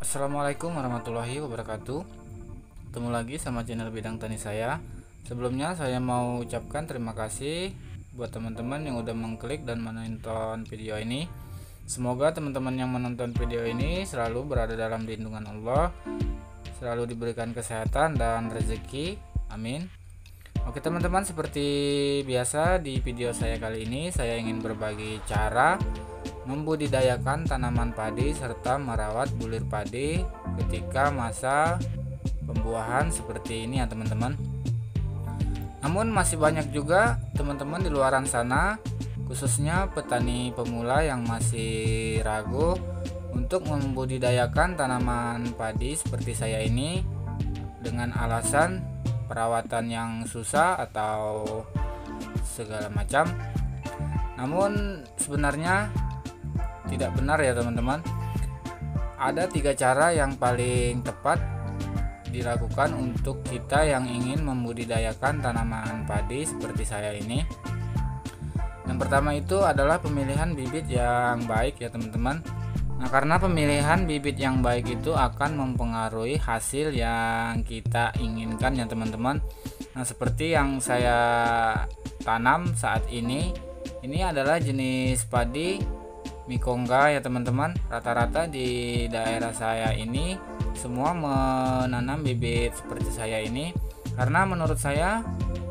Assalamualaikum warahmatullahi wabarakatuh. Ketemu lagi sama channel Bidang Tani saya. Sebelumnya saya mau ucapkan terima kasih buat teman-teman yang udah mengklik dan menonton video ini. Semoga teman-teman yang menonton video ini selalu berada dalam lindungan Allah, selalu diberikan kesehatan dan rezeki. Amin. Oke teman-teman, seperti biasa di video saya kali ini saya ingin berbagi cara membudidayakan tanaman padi serta merawat bulir padi ketika masa pembuahan seperti ini ya teman-teman. Namun masih banyak juga teman-teman di luaran sana, khususnya petani pemula yang masih ragu untuk membudidayakan tanaman padi seperti saya ini dengan alasan perawatan yang susah atau segala macam. Namun sebenarnya tidak benar ya teman-teman. Ada 3 cara yang paling tepat dilakukan untuk kita yang ingin membudidayakan tanaman padi seperti saya ini. Yang pertama itu adalah pemilihan bibit yang baik ya teman-teman. Nah, karena pemilihan bibit yang baik itu akan mempengaruhi hasil yang kita inginkan ya teman-teman. Nah, seperti yang saya tanam saat ini adalah jenis padi Mikongga ya teman-teman. Rata-rata di daerah saya ini semua menanam bibit seperti saya ini, karena menurut saya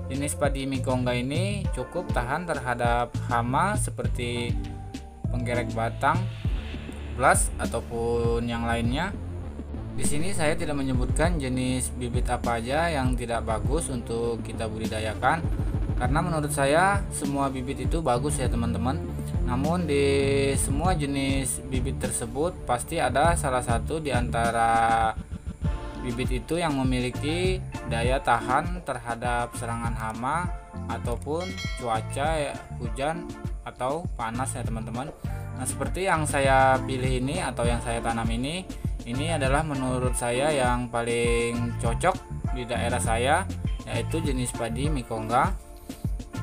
jenis padi Mikongga ini cukup tahan terhadap hama seperti penggerek batang, blast, ataupun yang lainnya. Di sini saya tidak menyebutkan jenis bibit apa aja yang tidak bagus untuk kita budidayakan, karena menurut saya semua bibit itu bagus ya teman-teman. Namun di semua jenis bibit tersebut pasti ada salah satu di antara bibit itu yang memiliki daya tahan terhadap serangan hama ataupun cuaca, hujan atau panas ya teman-teman. Nah, seperti yang saya pilih ini atau yang saya tanam ini adalah menurut saya yang paling cocok di daerah saya, yaitu jenis padi Mikongga,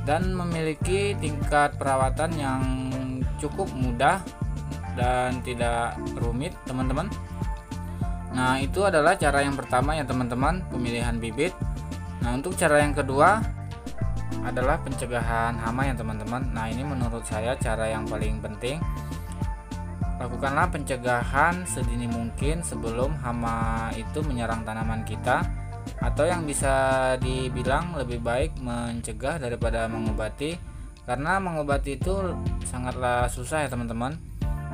dan memiliki tingkat perawatan yang cukup mudah dan tidak rumit teman-teman. Nah, itu adalah cara yang pertama ya teman-teman, pemilihan bibit. Nah, untuk cara yang kedua adalah pencegahan hama ya teman-teman. Nah, ini menurut saya cara yang paling penting. Lakukanlah pencegahan sedini mungkin sebelum hama itu menyerang tanaman kita, atau yang bisa dibilang lebih baik mencegah daripada mengobati, karena mengobati itu sangatlah susah ya teman-teman.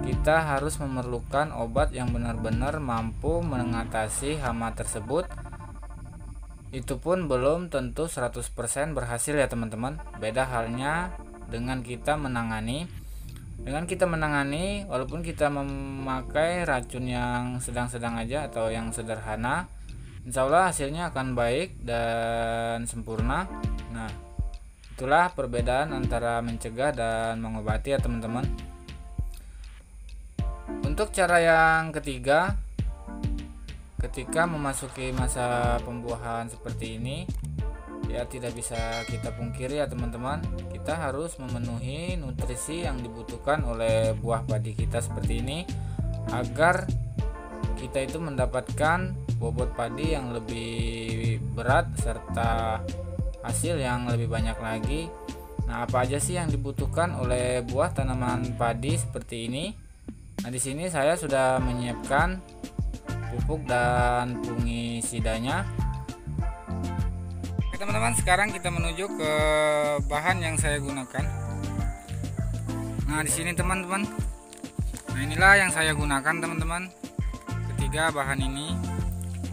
Kita harus memerlukan obat yang benar-benar mampu mengatasi hama tersebut. Itu pun belum tentu 100% berhasil ya teman-teman. Beda halnya dengan kita menangani. Walaupun kita memakai racun yang sedang-sedang aja atau yang sederhana, insya Allah hasilnya akan baik dan sempurna. Nah, itulah perbedaan antara mencegah dan mengobati ya teman-teman. Untuk cara yang ketiga, ketika memasuki masa pembuahan seperti ini, ya tidak bisa kita pungkiri ya teman-teman, kita harus memenuhi nutrisi yang dibutuhkan oleh buah padi kita seperti ini, agar kita itu mendapatkan bobot padi yang lebih berat serta hasil yang lebih banyak lagi. Nah, apa aja sih yang dibutuhkan oleh buah tanaman padi seperti ini? Nah, di sini saya sudah menyiapkan pupuk dan fungisidanya. Oke teman-teman, sekarang kita menuju ke bahan yang saya gunakan. Nah, di sini teman-teman. Nah, inilah yang saya gunakan teman-teman. 3 bahan ini.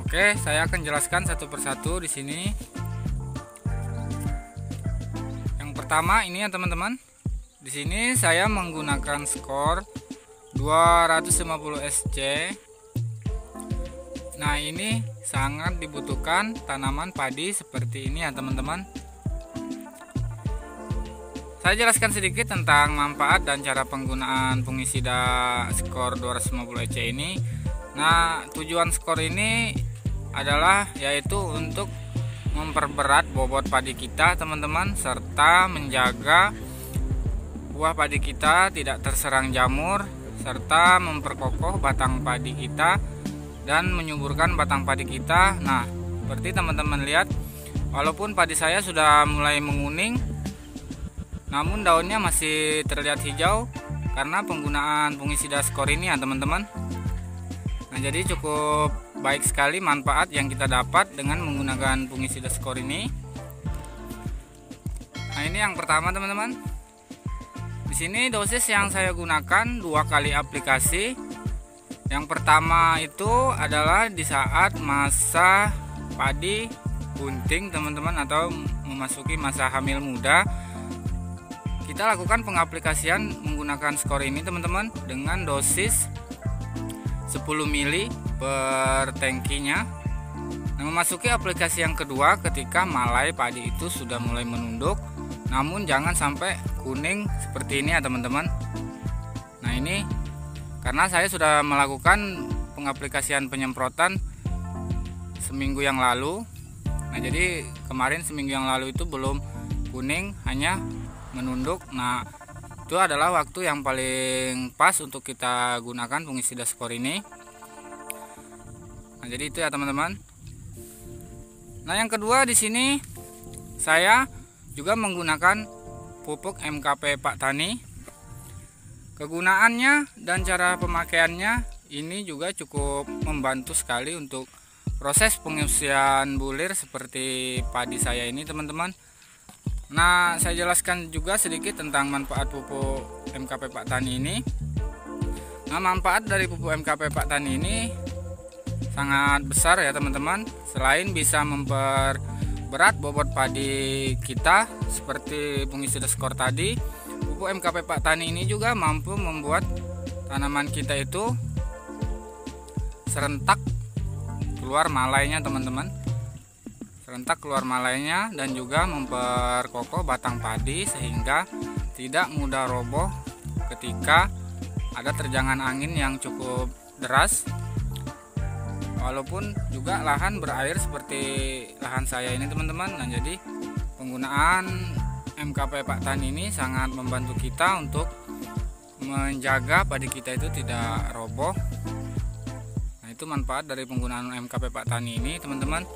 Oke, saya akan jelaskan satu persatu di sini. Yang pertama ini ya teman-teman. Di sini saya menggunakan Score 250 SC. Nah, ini sangat dibutuhkan tanaman padi seperti ini ya teman-teman. Saya jelaskan sedikit tentang manfaat dan cara penggunaan fungisida Score 250 SC ini. Nah, tujuan Score ini adalah yaitu untuk memperberat bobot padi kita teman-teman, serta menjaga buah padi kita tidak terserang jamur, serta memperkokoh batang padi kita dan menyuburkan batang padi kita. Nah, seperti teman-teman lihat, walaupun padi saya sudah mulai menguning, namun daunnya masih terlihat hijau karena penggunaan fungisida Skor ini ya teman-teman. Nah, jadi cukup baik sekali manfaat yang kita dapat dengan menggunakan fungisida Skor ini. Nah, ini yang pertama teman-teman. Di sini dosis yang saya gunakan 2 kali aplikasi. Yang pertama itu adalah di saat masa padi bunting teman-teman, atau memasuki masa hamil muda. Kita lakukan pengaplikasian menggunakan Skor ini teman-teman dengan dosis 10 mili per tangkinya. Nah, memasuki aplikasi yang kedua ketika malai padi itu sudah mulai menunduk, namun jangan sampai kuning seperti ini ya teman-teman. Nah, ini karena saya sudah melakukan pengaplikasian penyemprotan seminggu yang lalu. Nah, jadi kemarin seminggu yang lalu itu belum kuning, hanya menunduk. Nah, itu adalah waktu yang paling pas untuk kita gunakan fungisida Skor ini. Nah, jadi itu ya teman-teman. Nah, yang kedua di sini saya juga menggunakan pupuk MKP Pak Tani. Kegunaannya dan cara pemakaiannya ini juga cukup membantu sekali untuk proses pengisian bulir seperti padi saya ini teman-teman. Nah, saya jelaskan juga sedikit tentang manfaat pupuk MKP Pak Tani ini. Nah, manfaat dari pupuk MKP Pak Tani ini sangat besar ya teman-teman. Selain bisa memperberat bobot padi kita seperti fungisida Skor tadi, pupuk MKP Pak Tani ini juga mampu membuat tanaman kita itu serentak keluar malainya teman-teman. Serentak keluar malainya dan juga memperkokoh batang padi sehingga tidak mudah roboh ketika ada terjangan angin yang cukup deras. Walaupun juga lahan berair seperti lahan saya ini teman-teman. Nah, jadi penggunaan MKP Pak Tani ini sangat membantu kita untuk menjaga padi kita itu tidak roboh. Nah, itu manfaat dari penggunaan MKP Pak Tani ini teman-teman.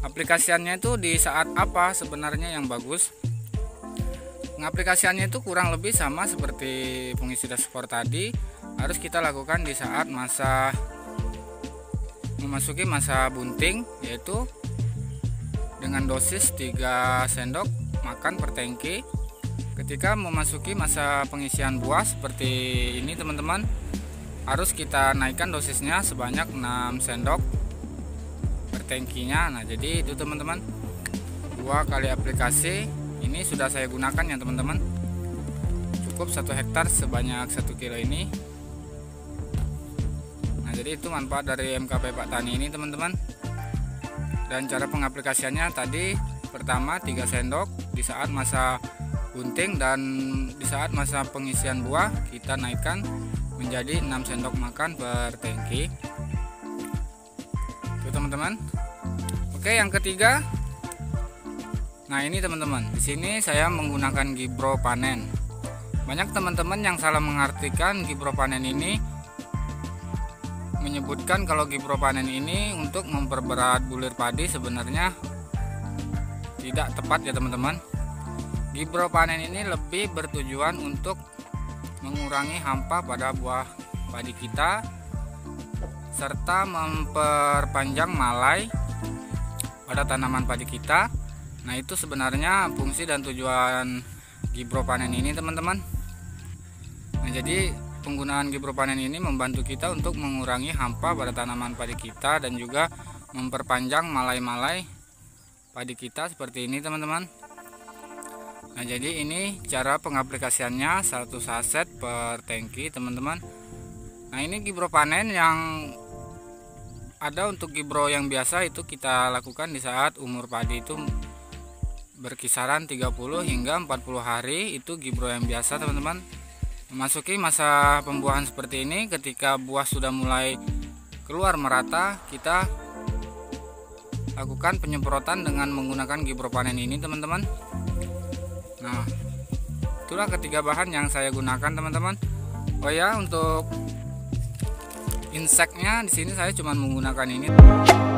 Aplikasiannya itu di saat apa sebenarnya yang bagus? Pengaplikasiannya itu kurang lebih sama seperti fungisida Skor tadi, harus kita lakukan di saat masa memasuki masa bunting, yaitu dengan dosis 3 sendok makan per tangki. Ketika memasuki masa pengisian buah seperti ini teman-teman, harus kita naikkan dosisnya sebanyak 6 sendok tangkinya. Nah, jadi itu teman-teman, 2 kali aplikasi ini sudah saya gunakan ya teman-teman. Cukup 1 hektar sebanyak 1 kilo ini. Nah, jadi itu manfaat dari MKP Pak Tani ini teman-teman. Dan cara pengaplikasiannya tadi, pertama 3 sendok di saat masa bunting, dan di saat masa pengisian buah kita naikkan menjadi 6 sendok makan per tangki teman-teman. Oke, yang ketiga. Nah, ini teman-teman, di sini saya menggunakan Gibro Panen. Banyak teman-teman yang salah mengartikan Gibro Panen ini, menyebutkan kalau Gibro Panen ini untuk memperberat bulir padi. Sebenarnya tidak tepat ya teman-teman. Gibro Panen ini lebih bertujuan untuk mengurangi hampa pada buah padi kita serta memperpanjang malai pada tanaman padi kita. Nah, itu sebenarnya fungsi dan tujuan Gibro Panen ini teman-teman. Nah, jadi penggunaan Gibro Panen ini membantu kita untuk mengurangi hampa pada tanaman padi kita dan juga memperpanjang malai-malai padi kita seperti ini teman-teman. Nah, jadi ini cara pengaplikasiannya, 1 saset per tangki teman-teman. Nah, ini Gibro Panen yang ada. Untuk Gibro yang biasa itu kita lakukan di saat umur padi itu berkisaran 30 hingga 40 hari. Itu Gibro yang biasa teman-teman. Memasuki masa pembuahan seperti ini, ketika buah sudah mulai keluar merata, kita lakukan penyemprotan dengan menggunakan Gibro Panen ini teman-teman. Nah, itulah ketiga bahan yang saya gunakan teman-teman. Oh ya, untuk inseknya di sini saya cuma menggunakan ini.